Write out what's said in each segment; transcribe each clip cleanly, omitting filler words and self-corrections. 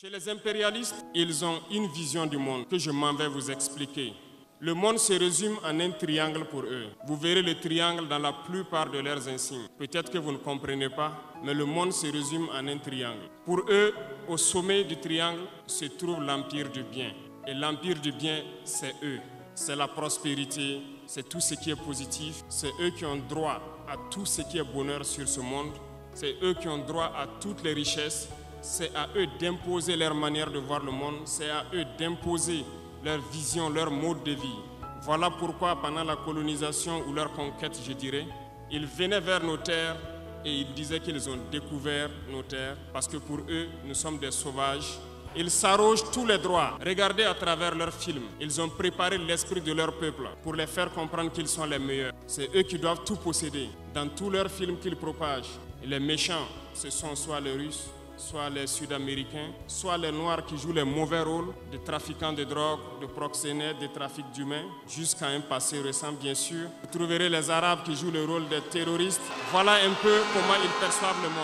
Chez les impérialistes, ils ont une vision du monde que je m'en vais vous expliquer. Le monde se résume en un triangle pour eux. Vous verrez le triangle dans la plupart de leurs insignes. Peut-être que vous ne comprenez pas, mais le monde se résume en un triangle. Pour eux, au sommet du triangle se trouve l'empire du bien. Et l'empire du bien, c'est eux. C'est la prospérité, c'est tout ce qui est positif. C'est eux qui ont droit à tout ce qui est bonheur sur ce monde. C'est eux qui ont droit à toutes les richesses. C'est à eux d'imposer leur manière de voir le monde. C'est à eux d'imposer leur vision, leur mode de vie. Voilà pourquoi pendant la colonisation ou leur conquête, je dirais, ils venaient vers nos terres et ils disaient qu'ils ont découvert nos terres parce que pour eux, nous sommes des sauvages. Ils s'arrogent tous les droits. Regardez à travers leurs films. Ils ont préparé l'esprit de leur peuple pour les faire comprendre qu'ils sont les meilleurs. C'est eux qui doivent tout posséder. Dans tous leurs films qu'ils propagent, les méchants, ce sont soit les Russes, soit les Sud-Américains, soit les Noirs qui jouent les mauvais rôles de trafiquants de drogue, de proxénètes, de trafic d'humains, jusqu'à un passé récent bien sûr. Vous trouverez les Arabes qui jouent le rôle des terroristes. Voilà un peu comment ils perçoivent le monde.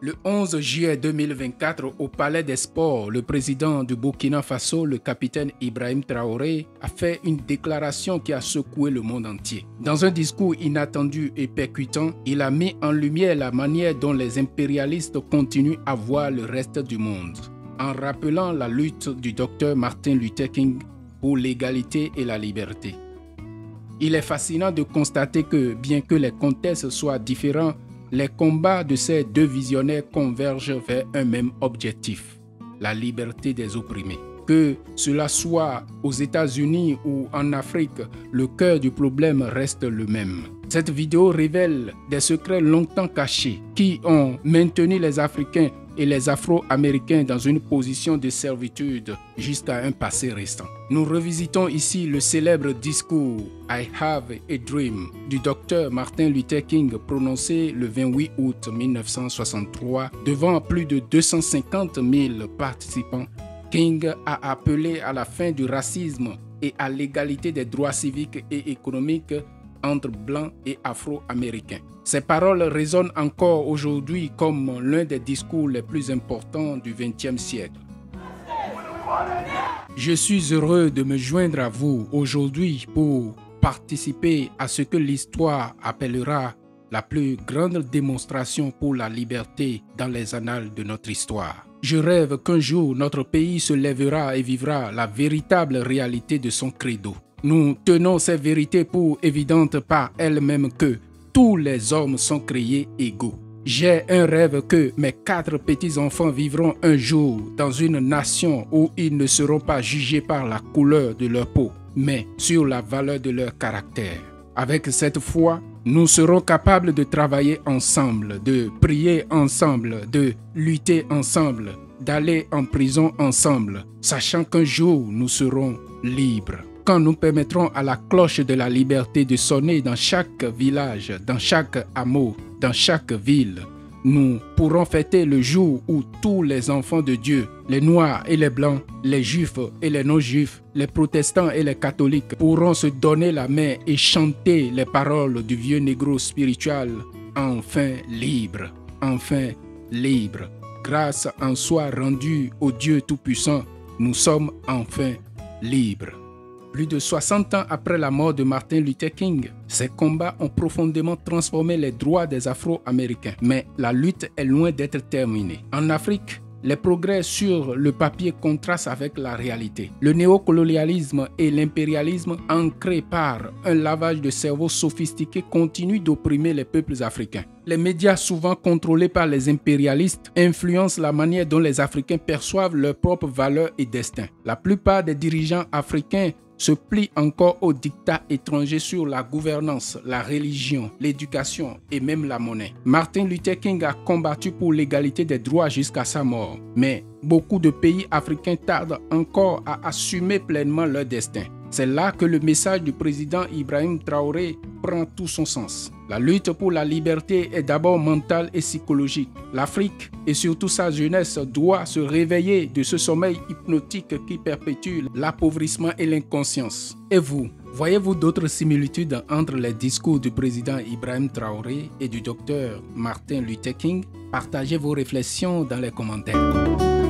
Le 11 juillet 2024, au Palais des Sports, le président du Burkina Faso, le capitaine Ibrahim Traoré, a fait une déclaration qui a secoué le monde entier. Dans un discours inattendu et percutant, il a mis en lumière la manière dont les impérialistes continuent à voir le reste du monde, en rappelant la lutte du docteur Martin Luther King pour l'égalité et la liberté. Il est fascinant de constater que, bien que les contextes soient différents, les combats de ces deux visionnaires convergent vers un même objectif, la liberté des opprimés. Que cela soit aux États-Unis ou en Afrique, le cœur du problème reste le même. Cette vidéo révèle des secrets longtemps cachés qui ont maintenu les Africains et les Afro-Américains dans une position de servitude jusqu'à un passé récent. Nous revisitons ici le célèbre discours « I Have a Dream » du docteur Martin Luther King prononcé le 28 août 1963 devant plus de 250 000 participants. King a appelé à la fin du racisme et à l'égalité des droits civiques et économiques entre blancs et afro-américains. Ces paroles résonnent encore aujourd'hui comme l'un des discours les plus importants du XXe siècle. Je suis heureux de me joindre à vous aujourd'hui pour participer à ce que l'histoire appellera la plus grande démonstration pour la liberté dans les annales de notre histoire. Je rêve qu'un jour notre pays se lèvera et vivra la véritable réalité de son credo. Nous tenons ces vérités pour évidentes par elles-mêmes que tous les hommes sont créés égaux. J'ai un rêve que mes 4 petits-enfants vivront un jour dans une nation où ils ne seront pas jugés par la couleur de leur peau, mais sur la valeur de leur caractère. Avec cette foi, nous serons capables de travailler ensemble, de prier ensemble, de lutter ensemble, d'aller en prison ensemble, sachant qu'un jour nous serons libres. Quand nous permettrons à la cloche de la liberté de sonner dans chaque village, dans chaque hameau, dans chaque ville, nous pourrons fêter le jour où tous les enfants de Dieu, les Noirs et les Blancs, les Juifs et les non-Juifs, les protestants et les catholiques pourront se donner la main et chanter les paroles du vieux négro spirituel, enfin libre, enfin libre. Grâce en soi rendue au Dieu Tout-Puissant, nous sommes enfin libres. Plus de 60 ans après la mort de Martin Luther King, ces combats ont profondément transformé les droits des Afro-Américains. Mais la lutte est loin d'être terminée. En Afrique, les progrès sur le papier contrastent avec la réalité. Le néocolonialisme et l'impérialisme, ancrés par un lavage de cerveau sophistiqué, continuent d'opprimer les peuples africains. Les médias, souvent contrôlés par les impérialistes, influencent la manière dont les Africains perçoivent leurs propres valeurs et destins. La plupart des dirigeants africains se plie encore aux dictats étrangers sur la gouvernance, la religion, l'éducation et même la monnaie. Martin Luther King a combattu pour l'égalité des droits jusqu'à sa mort, mais beaucoup de pays africains tardent encore à assumer pleinement leur destin. C'est là que le message du président Ibrahim Traoré prend tout son sens. La lutte pour la liberté est d'abord mentale et psychologique. L'Afrique et surtout sa jeunesse doit se réveiller de ce sommeil hypnotique qui perpétue l'appauvrissement et l'inconscience. Et vous, Voyez-vous d'autres similitudes entre les discours du président Ibrahim Traoré et du docteur Martin Luther King? Partagez vos réflexions dans les commentaires.